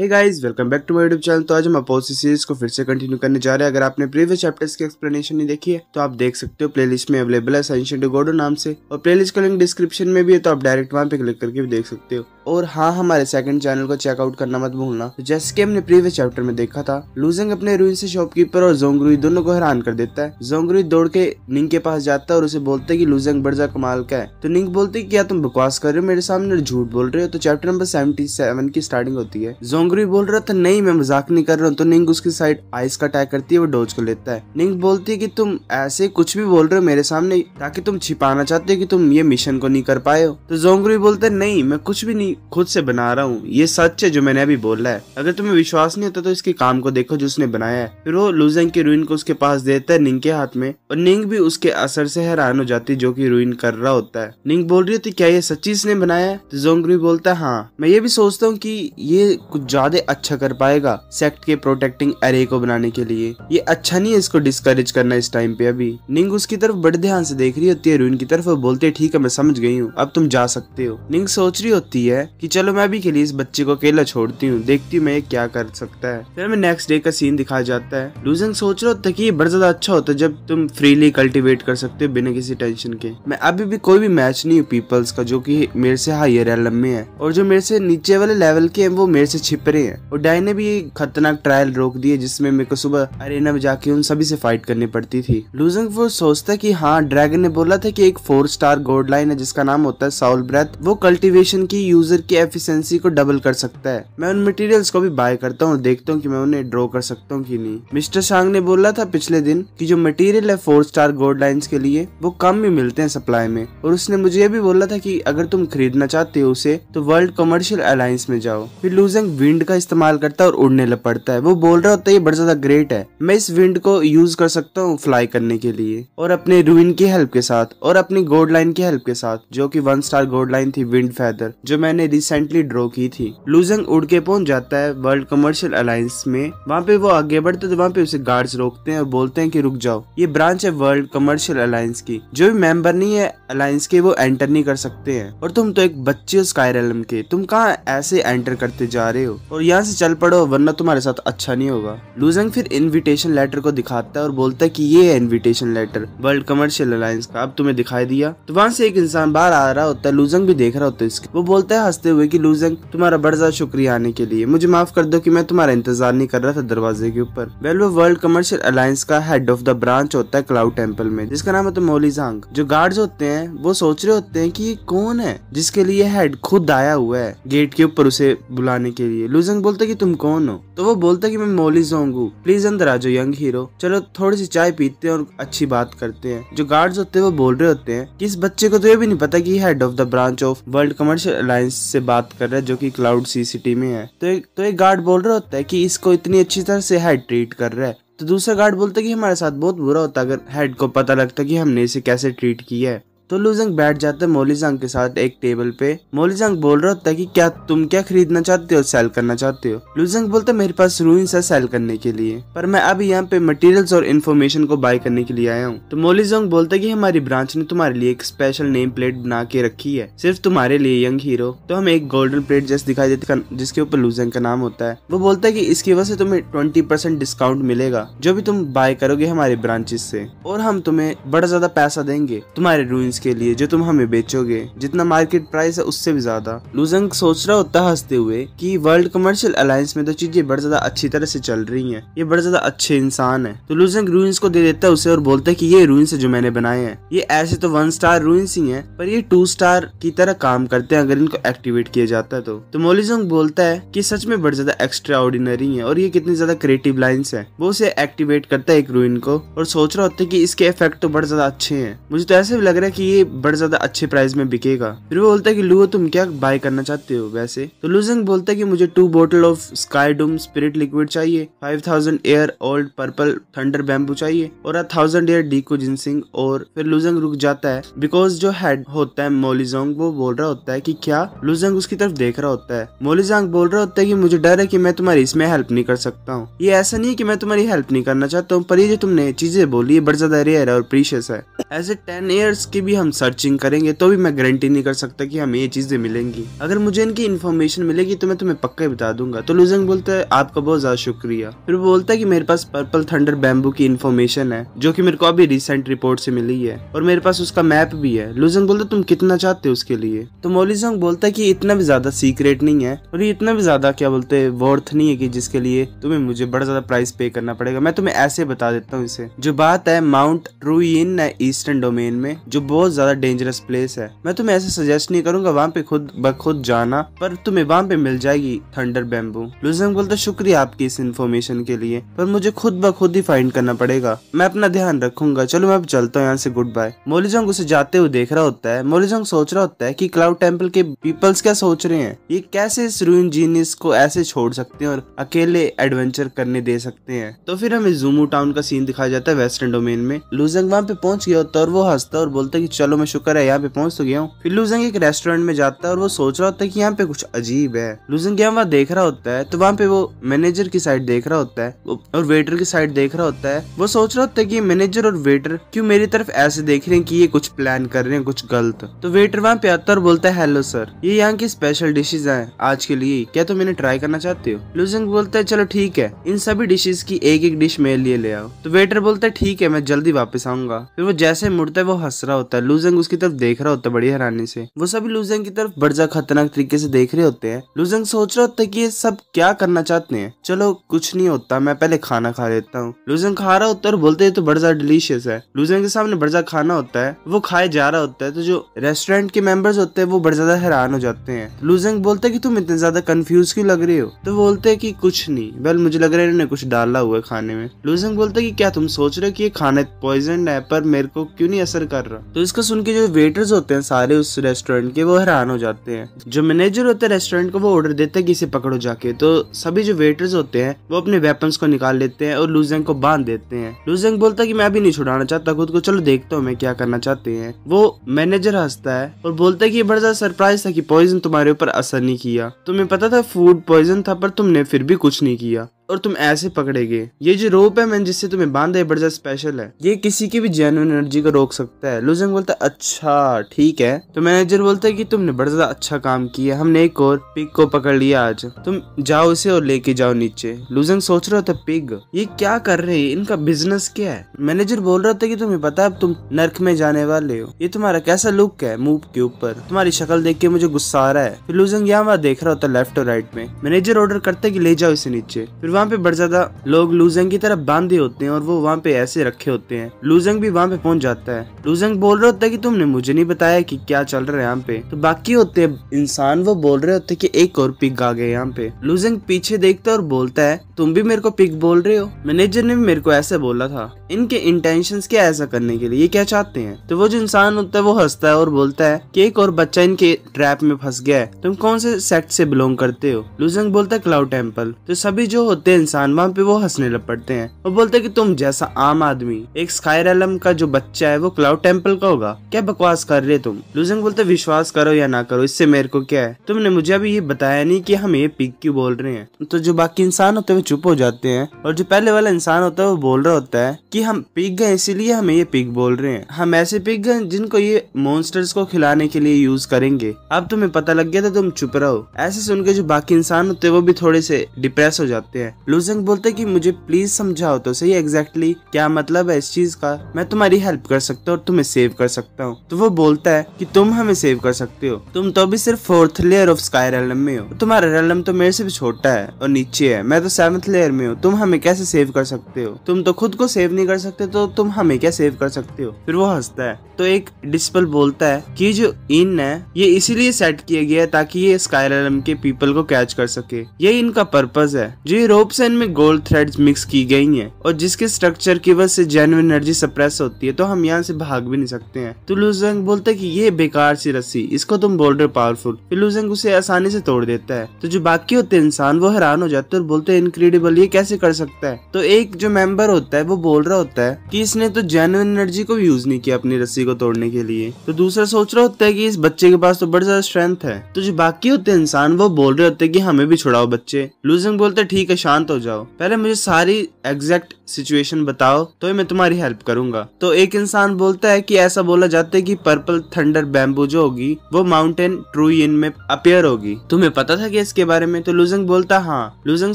Hey guys welcome back to my YouTube channel. तो आज हम अपोथेसिस सीरीज को फिर से कंटिन्यू करने जा रहे हैं। अगर आपने प्रीवियस चैप्टर्स की एक्सप्लेनेशन नहीं देखी है तो आप देख सकते हो, प्लेलिस्ट में अवेलेबल है एसेंशन टू गॉडहुड नाम से, और प्लेलिस्ट का लिंक डिस्क्रिप्शन में भी है, तो आप डायरेक्ट वहां पे क्लिक करके भी देख सकते हो। और हाँ, हमारे सेकंड चैनल को चेकआउट करना मत भूलना। तो जैसे कि हमने प्रीवियस चैप्टर में देखा था, लूजिंग अपने रूइन से शॉपकीपर और जोंगरुई दोनों को हैरान कर देता है। जोंगरुई दौड़ के निंग के पास जाता है और उसे बोलता है कि लूजिंग बड़ा कमाल का है। तो निंग बोलती है क्या तुम बकवास कर रहे हो मेरे सामने, झूठ बोल रहे हो। तो चैप्टर नंबर 77 की स्टार्टिंग होती है। जोंगरुई बोल रहा था नहीं मैं मजाक नहीं कर रहा हूँ। तो निंग उसकी साइड आइस का अटैक करती है, वो डोज कर लेता है। निंग बोलती है कि तुम ऐसे कुछ भी बोल रहे हो मेरे सामने, ताकि तुम छिपाना चाहते हो कि तुम ये मिशन को नहीं कर पाए हो। तो जोंगरुई बोलता है नहीं मैं कुछ भी नहीं खुद से बना रहा हूँ, ये सच है जो मैंने अभी बोला है। अगर तुम्हें विश्वास नहीं होता तो इसके काम को देखो जो उसने बनाया है। फिर वो लूजिंग के रूइन को उसके पास देता है निंग के हाथ में, और निंग भी उसके असर से हैरान हो जाती है जो कि रूइन कर रहा होता है। निंग बोल रही होती क्या ये सच्ची इसने बनाया है। तो जोंगरुई बोलता है हाँ, मैं ये भी सोचता हूँ कि ये कुछ ज्यादा अच्छा कर पाएगा सेक्ट के प्रोटेक्टिंग एरे को बनाने के लिए। ये अच्छा नहीं है इसको डिस्करेज करना इस टाइम पे अभी। निंग उसकी तरफ बड़े ध्यान से देख रही होती है रूइन की तरफ, और बोलते है ठीक है मैं समझ गई हूँ, अब तुम जा सकते हो। निंग सोच रही होती है कि चलो मैं अभी के लिए इस बच्चे को अकेला छोड़ती हूँ, देखती हूँ मैं ये क्या कर सकता है। फिर हमें नेक्स्ट डे का सीन दिखाया जाता है। लूजिंग सोच रहा होता है कि ये बड़ा ज्यादा अच्छा होता है जब तुम फ्रीली कल्टीवेट कर सकते हो बिना किसी टेंशन के। मैं अभी भी कोई भी मैच नहीं हूँ पीपल्स का जो कि मेरे से हायर एलम में है, और जो मेरे से नीचे वाले लेवल के है वो मेरे से छिप रहे हैं। और डाई ने भी खतरनाक ट्रायल रोक दी है जिसमें मेरे को सुबह अरेना में जाके उन सभी से फाइट करनी पड़ती थी। लूजिंग वो सोचता है कि हाँ ड्रैगन ने बोला था कि एक 4 स्टार गोल्ड लाइन है जिसका नाम होता है साउल ब्रेथ, वो कल्टीवेशन की यूजर की एफिशिएंसी को डबल कर सकता है। मैं उन मटेरियल्स को भी बाय करता हूँ, देखता हूँ कि मैं उन्हें ड्रॉ कर सकता हूँ कि नहीं। मिस्टर शांग ने बोला था पिछले दिन कि जो मटेरियल है 4 स्टार गोल्ड लाइंस के लिए वो कम ही मिलते हैं सप्लाई में, और उसने मुझे ये भी बोला था कि अगर तुम खरीदना चाहते हो उसे तो वर्ल्ड कमर्शियल अलायंस में जाओ। फिर लूजिंग विंड का इस्तेमाल करता है और उड़ने लपड़ता है। वो बोल रहा होता है ये बड़ा ज्यादा ग्रेट है, मैं इस विंड को यूज कर सकता हूँ फ्लाई करने के लिए, और अपने रूइन की हेल्प के साथ और अपनी गोल्ड लाइन की हेल्प के साथ जो की 1 स्टार गोल्ड लाइन थी विंड फैदर जो मैंने रिसेंटली ड्रॉ की थी। लूजिंग उड़ के पहुंच जाता है वर्ल्ड कमर्शियल अलायंस में। वहाँ पे वो आगे बढ़ते तो वहाँ पे उसे गार्ड्स रोकते हैं और बोलते हैं कि रुक जाओ, ये ब्रांच है वर्ल्ड कमर्शियल अलायंस की, जो भी मेंबर नहीं है अलायंस के वो एंटर नहीं कर सकते हैं, और तुम तो एक बच्चे हो स्काईरिम के, तुम कहाँ ऐसे एंटर करते जा रहे हो, और यहाँ से चल पड़ो वरना तुम्हारे साथ अच्छा नहीं होगा। लूजिंग फिर इन्विटेशन लेटर को दिखाता है और बोलता है की ये है invitation letter world commercial alliance का, अब तुम्हें दिखाई दिया। तो वहाँ से एक इंसान बाहर आ रहा होता है, लूजिंग भी देख रहा होता है इसके। वो बोलता है हुए कि लूजिंग तुम्हारा बड़ा ज्यादा शुक्रिया आने के लिए, मुझे माफ कर दो कि मैं तुम्हारा इंतजार नहीं कर रहा था दरवाजे के ऊपर। वेल वो वर्ल्ड कमर्शियल अलायंस का हेड ऑफ द ब्रांच होता है क्लाउड टेम्पल में जिसका नाम होता है मोलिजोंग। जो गार्ड्स होते हैं वो सोच रहे होते हैं कि ये कौन है जिसके लिए हेड खुद आया हुआ है गेट के ऊपर उसे बुलाने के लिए। लूजिंग बोलता है कि तुम कौन हो। तो वो बोलता है कि मैं मोलिजोंग हूँ, प्लीज अंदर आ जाओ यंग हीरो, चलो थोड़ी सी चाय पीते हैं और अच्छी बात करते हैं। जो गार्ड्स होते हैं वो बोल रहे होते हैं कि इस बच्चे को तो ये भी नहीं पता कि head of the branch of world commercial alliance से बात कर रहा है जो कि क्लाउड सी सिटी में है। तो एक गार्ड बोल रहा होता है कि इसको इतनी अच्छी तरह से हेड ट्रीट कर रहा है। तो दूसरा गार्ड बोलता है कि हमारे साथ बहुत बुरा होता अगर हेड को पता लगता कि हमने इसे कैसे ट्रीट किया है। तो लूजिंग बैठ जाता है मोलिजोंग के साथ एक टेबल पे। मोलिजोंग बोल रहा होता है कि क्या तुम क्या खरीदना चाहते हो, सेल करना चाहते हो। लूजिंग बोलता है मेरे पास रूइंस है सेल करने के लिए, पर मैं अभी यहाँ पे मटेरियल्स और इन्फॉर्मेशन को बाय करने के लिए आया हूँ। तो मोलिजोंग बोलता है कि हमारी ब्रांच ने तुम्हारे लिए एक स्पेशल नेम प्लेट बना के रखी है सिर्फ तुम्हारे लिए यंग हीरो। तो हमें एक गोल्डन प्लेट जैसे दिखाई देती है जिसके ऊपर लूजिंग का नाम होता है। वो बोलता है की इसकी वजह से तुम्हें 20% डिस्काउंट मिलेगा जो भी तुम बाय करोगे हमारे ब्रांचेस से, और हम तुम्हें बड़ा ज्यादा पैसा देंगे तुम्हारे रूइंस के लिए जो तुम हमें बेचोगे, जितना मार्केट प्राइस है उससे भी ज्यादा। लूजिंग सोच रहा होता हंसते हुए कि वर्ल्ड कमर्शियल अलायंस में तो चीजें बड़ा ज्यादा अच्छी तरह से चल रही हैं, ये बड़ा ज्यादा अच्छे इंसान है। तो लूजिंग रूइंस को दे देता है उसे और बोलता है कि ये रूइंस है जो मैंने बनाए हैं, ये ऐसे तो 1 स्टार रूइंस ही हैं, पर ये 2 स्टार की तरह काम करते हैं अगर इनको एक्टिवेट किया जाता है। तो मोलिजोंग बोलता है की सच में बड़ा ज्यादा एक्स्ट्रा ऑर्डिनरी है और ये कितनी ज्यादा क्रिएटिव लाइन्स है। वो उसे एक्टिवेट करता है एक रूइन को और सोच रहा होता है की इसके इफेक्ट तो बड़ा ज्यादा अच्छे है, मुझे तो ऐसे भी लग रहा है कि ये बड़ा ज्यादा अच्छे प्राइस में बिकेगा। फिर वो बोलता है कि लुओ तुम क्या बाय करना चाहते हो वैसे। तो लूजिंग बोलता है कि मुझे 2 बोतल ऑफ स्काईडूम स्पिरिट लिक्विड चाहिए, 5000 year old purple thunder bamboo चाहिए, और 1000 एयर डीको जिनसिंग। और फिर लूजिंग रुक जाता है बिकॉज जो हेड होता है मोलिजोंग वो बोल रहा होता है कि क्या। लूजिंग उसकी तरफ देख रहा होता है। मोलिजोंग बोल रहा होता है कि मुझे डर है कि मैं तुम्हारी इसमें हेल्प नहीं कर सकता हूँ, ये ऐसा नहीं है कि मैं तुम्हारी हेल्प नहीं करना चाहता हूँ, पर ये जो तुमने चीजें बोली है बड़ा ज्यादा रेयर है और प्रीशियस है। ऐसे 10 ईयर्स की भी हम सर्चिंग करेंगे तो भी मैं गारंटी नहीं कर सकता कि हमें ये चीजें मिलेंगी। अगर मुझे इनकी इन्फॉर्मेशन मिलेगी तो मैं तुम्हें पक्का बता दूंगा। तो लुज़िंग बोलता है आपका बहुत ज्यादा शुक्रिया। फिर वो बोलता है कि मेरे पास पर्पल थंडर बैम्बू की इन्फॉर्मेशन है जो कि मेरे को अभी रिसेंट रिपोर्ट से मिली है और मेरे पास उसका मैप भी है। लुज़िंग बोलता है तुम कितना चाहते हो उसके लिए। तो मोलिज़ोंग बोलता है कि इतना भी ज्यादा सीक्रेट नहीं है और ये इतना भी ज्यादा क्या बोलते है वर्थ नहीं है कि जिसके लिए तुम्हें मुझे बड़ा ज्यादा प्राइस पे करना पड़ेगा। मैं तुम्हें ऐसे बता देता हूँ इसे। जो बात है माउंट रूइन है ईस्टर्न डोमेन में जो बहुत ज्यादा डेंजरस प्लेस है। मैं तुम्हें ऐसे सजेस्ट नहीं करूंगा वहाँ पे खुद बखुद जाना, पर तुम्हें वहाँ पे मिल जाएगी थंडर बैम्बू। लुज़िंग बोलता शुक्रिया आपकी इस इन्फॉर्मेशन के लिए, पर मुझे खुद ब खुद ही फाइंड करना पड़ेगा। मैं अपना ध्यान रखूंगा, चलो मैं अब चलता हूँ यहाँ से, गुड बाय। मोलिज़ोंग उसे जाते हुए देख रहा होता है। मोलिज़ोंग सोच रहा होता है कि क्लाउड टेम्पल के पीपल्स क्या सोच रहे हैं, ये कैसे इस रूइन जीनियस को ऐसे छोड़ सकते हैं और अकेले एडवेंचर करने दे सकते हैं। तो फिर हमें जूमू टाउन का सीन दिखाया जाता है वेस्टर्न डोमेन में। लुज़िंग वहाँ पे पहुंच गया होता है और वो हंसता और बोलता है कि चलो मैं शुक्र है यहाँ पे पहुंच तो गया हूँ। फिर लुज़िंग एक रेस्टोरेंट में जाता है और वो सोच रहा होता है कि यहाँ पे कुछ अजीब है। लुज़िंग यहाँ वहाँ देख रहा होता है तो वहाँ पे वो मैनेजर की साइड देख रहा होता है और वेटर की साइड देख रहा होता है। वो सोच रहा होता है कि मैनेजर और वेटर क्यों मेरी तरफ ऐसे देख रहे हैं कि ये कुछ प्लान कर रहे हैं कुछ गलत। तो वेटर वहाँ पे आता और बोलता है हेलो सर, ये यहाँ की स्पेशल डिशेज है आज के लिए, क्या तुम इन्हें ट्राई करना चाहते हो। लुज़िंग बोलता है चलो ठीक है, इन सभी डिशेज की एक एक डिश मेरे लिए ले आओ। तो वेटर बोलता है ठीक है मैं जल्दी वापस आऊंगा। फिर वो जैसे मुड़ता है वो हंस रहा होता है। लुज़िंग उसकी तरफ देख रहा होता है बड़ी हैरानी से। वो सभी लुज़िंग की तरफ बड़ा खतरनाक तरीके से देख रहे होते हैं। लुज़िंग सोच रहा होता है कि ये सब क्या करना चाहते हैं, चलो कुछ नहीं होता मैं पहले खाना खा लेता हूँ। लुज़िंग खा रहा होता है और बोलते है तो बड़ा डिलीशियस है। लुज़िंग के सामने बड़ा खाना होता है, वो खाए जा रहा होता है। तो जो रेस्टोरेंट के मेंबर्स होते हैं वो बड़ा ज्यादा हैरान हो जाते हैं। लुज़िंग बोलता है कि तुम इतने ज्यादा कंफ्यूज क्यों लग रहे हो। तो बोलते है कि कुछ नहीं, वेल मुझे लग रहा है इन्होंने कुछ डाला हुआ है खाने में। लुज़िंग बोलता है कि क्या तुम सोच रहे हो कि ये खाना पॉइजन है, पर मेरे को क्यों नहीं असर कर रहा। तो इसका सुन के जो वेटर्स होते हैं सारे उस रेस्टोरेंट के वो हैरान हो जाते हैं। जो मैनेजर होता है रेस्टोरेंट को वो ऑर्डर देता है कि इसे पकड़ो जाके। तो सभी जो वेटर्स होते हैं वो अपने वेपन्स को निकाल लेते हैं और लुज़िंग को बांध देते हैं। लुज़िंग बोलता है कि मैं अभी नहीं छुड़ाना चाहता खुद को, चलो देखता हूँ मैं क्या करना चाहते हैं। वो मैनेजर हंसता है और बोलता है कि बड़ा ज्यादा सरप्राइज था कि पॉइजन तुम्हारे ऊपर असर नहीं किया, तुम्हें पता था फूड पॉइजन था पर तुमने फिर भी कुछ नहीं किया और तुम ऐसे पकड़े गए। ये जो रोप है मैंने जिससे तुम्हें बांधा है बड़ा ज्यादा स्पेशल है, ये किसी की भी जेन्युइन एनर्जी को रोक सकता है। लुज़िंग बोलता है अच्छा ठीक है। तो मैनेजर बोलता है कि तुमने बड़ा ज्यादा अच्छा काम किया, हमने एक और पिग को पकड़ लिया आज, तुम जाओ इसे और लेके जाओ नीचे। लुज़िंग सोच रहा था पिग ये क्या कर रहे है, इनका बिजनेस क्या है। मैनेजर बोल रहा था कि तुम्हें पता है अब तुम नर्क में जाने वाले हो, ये तुम्हारा कैसा लुक है मुंह के ऊपर, तुम्हारी शक्ल देख के मुझे गुस्सा आ रहा है। फिर लुज़िंग यहाँ वहाँ देख रहा होता लेफ्ट और राइट में। मैनेजर ऑर्डर करता है कि ले जाओ इसे नीचे। फिर वहाँ पे बड़ा ज्यादा लोग लुज़िंग की तरफ बांधे होते हैं और वो वहाँ पे ऐसे रखे होते हैं। लुज़िंग भी वहाँ पे पहुंच जाता है। लुज़िंग बोल रहा होता है कि तुमने मुझे नहीं बताया कि क्या चल रहा है यहाँ पे। तो बाकी होते हैं इंसान वो बोल रहे होते हैं कि एक और पिग आ गए यहाँ पे। लुज़िंग पीछे देखता है और बोलता है तुम भी मेरे को पिग बोल रहे हो, मैनेजर ने भी मेरे को ऐसे बोला था, इनके इंटेंशंस क्या ऐसा करने के लिए, ये क्या चाहते हैं। तो वो जो इंसान होता है वो हंसता है और बोलता है कि एक और बच्चा इनके ट्रैप में फंस गया है, तुम कौन से सेक्ट से बिलोंग करते हो। लुज़िंग बोलता है क्लाउड टेम्पल। तो सभी जो इंसान वहाँ पे वो हंसने लपटते हैं और बोलते हैं कि तुम जैसा आम आदमी, एक स्काईरैलम का जो बच्चा है वो क्लाउड टेम्पल का होगा, क्या बकवास कर रहे तुम। लुज़िंग बोलते विश्वास करो या ना करो इससे मेरे को क्या है, तुमने मुझे अभी ये बताया नहीं कि हम ये पिग क्यों बोल रहे हैं। तो जो बाकी इंसान होते हैं वो चुप हो जाते हैं और जो पहले वाला इंसान होता है वो बोल रहा होता है कि हम पिग हैं इसीलिए हमें ये पिग बोल रहे हैं, हम ऐसे पिग हैं जिनको ये मॉन्स्टर्स को खिलाने के लिए यूज करेंगे, अब तुम्हें पता लग गया था तुम चुप रहो। ऐसे सुन के जो बाकी इंसान होते हैं वो भी थोड़े से डिप्रेस हो जाते हैं। लुज़िंग बोलते कि मुझे प्लीज समझाओ तो सही एग्जैक्टली क्या मतलब है इस चीज का, मैं तुम्हारी हेल्प कर सकता हूँ और तुम्हें सेव कर सकता हूँ। तो वो बोलता है कि तुम हमें सेव कर सकते हो, तुम तो भी सिर्फ 4th layer of sky realm में हो, तुम्हारा रेलम तो मेरे से भी छोटा है और नीचे है, मैं तो 7th लेयर में हूँ, तुम हमें कैसे सेव कर सकते हो, तुम तो खुद को सेव नहीं कर सकते तो तुम हमें क्या सेव कर सकते हो। फिर वो हंसता है। तो एक डिस्पल बोलता है कि जो इन है ये इसीलिए सेट किया गया है ताकि ये स्काई रेलम के पीपल को कैच कर सके, ये इनका पर्पज है। जो रोप्स इनमें गोल्ड थ्रेड्स मिक्स की गई हैं और जिसके स्ट्रक्चर की वजह से जेन्युइन एनर्जी सप्रेस होती है, तो हम यहाँ से भाग भी नहीं सकते हैं। तो लुज़िंग बोलता है कि ये बेकार सी रस्सी, इसको तुम बोल रहे हो पावरफुल। फिर लुज़िंग उसे आसानी से तोड़ देता है। तो जो बाकी होते हैं इंसान वो हैरान हो जाते हैं और बोलते हैं इनक्रेडिबल, ये कैसे कर सकता है। तो एक जो मेंबर होता है वो बोल रहा होता है कि इसने तो जेन्युइन एनर्जी को यूज नहीं किया अपनी रस्सी को तोड़ने के लिए। तो दूसरा सोच रहा होता है कि इस बच्चे के पास तो बड़ी ज्यादा स्ट्रेंथ है। तो जो बाकी होते हैं इंसान वो बोल रहे होते हैं कि हमें भी छुड़ाओ बच्चे। लुज़िंग बोलता है ठीक है शांत हो जाओ, पहले मुझे सारी एग्जैक्ट सिचुएशन बताओ तो मैं तुम्हारी हेल्प करूंगा। तो एक इंसान बोलता है कि ऐसा बोला जाता है कि पर्पल थंडर बैम्बू जो होगी वो माउंटेन ट्रूइन में अपीयर होगी, तुम्हें पता था कि इसके बारे में? तो लुज़िंग बोलता हाँ। लुज़िंग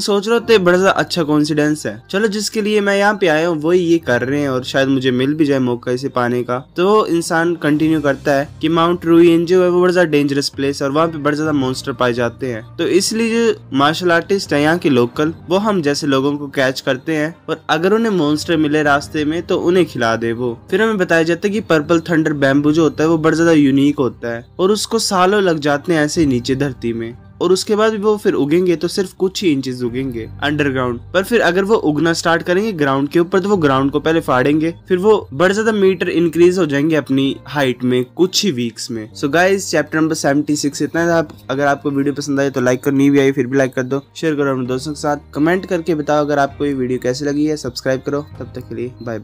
सोच रहा होता बड़ा अच्छा कॉन्सिडेंस है, चलो जिसके लिए मैं यहाँ पे आया हूँ वही ये कर रहे हैं और शायद मुझे मिल भी जाए मौका इसे पाने का। तो इंसान कंटिन्यू करता है कि माउंट रूइन जो है वो बड़ा ज्यादा डेंजरस प्लेस है और वहाँ पे बड़ा ज्यादा मॉन्स्टर पाए जाते हैं, तो इसलिए जो मार्शल आर्टिस्ट है यहाँ के लोकल वो हम जैसे लोगों को कैच करते हैं और अगर उन्हें मॉन्स्टर मिले रास्ते में तो उन्हें खिला दे वो। फिर हमें बताया जाता है कि पर्पल थंडर बैम्बू जो होता है वो बड़ा ज्यादा यूनिक होता है और उसको सालों लग जाते हैं ऐसे नीचे धरती में और उसके बाद वो फिर उगेंगे तो सिर्फ कुछ ही इंचेस उगेंगे अंडरग्राउंड पर। फिर अगर वो उगना स्टार्ट करेंगे ग्राउंड के ऊपर तो वो ग्राउंड को पहले फाड़ेंगे, फिर वो बड़े ज्यादा मीटर इंक्रीज हो जाएंगे अपनी हाइट में कुछ ही वीक्स में। सो गाइस चैप्टर नंबर 76 इतना था। अगर आपको वीडियो पसंद आए तो लाइक कर, नहीं भी आई फिर भी लाइक कर दो, शेयर करो अपने दोस्तों के साथ, कमेंट करके बताओ अगर आपको ये वीडियो कैसी लगी है, सब्सक्राइब करो। तब तक के लिए बाय बाय।